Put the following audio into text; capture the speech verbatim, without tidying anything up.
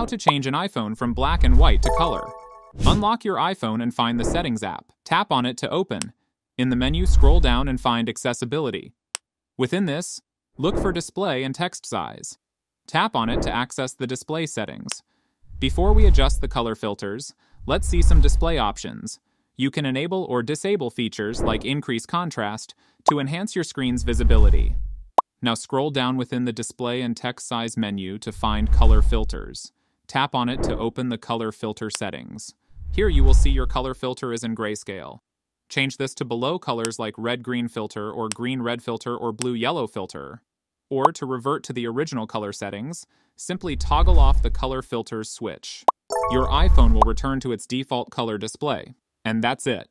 How to change an iPhone from black and white to color. Unlock your iPhone and find the Settings app. Tap on it to open. In the menu, scroll down and find Accessibility. Within this, look for Display and Text Size. Tap on it to access the display settings. Before we adjust the color filters, let's see some display options. You can enable or disable features like increase contrast to enhance your screen's visibility. Now scroll down within the Display and Text Size menu to find Color Filters. Tap on it to open the color filter settings. Here you will see your color filter is in grayscale. Change this to below colors like red-green filter or green-red filter or blue-yellow filter. Or to revert to the original color settings, simply toggle off the color filters switch. Your iPhone will return to its default color display. And that's it.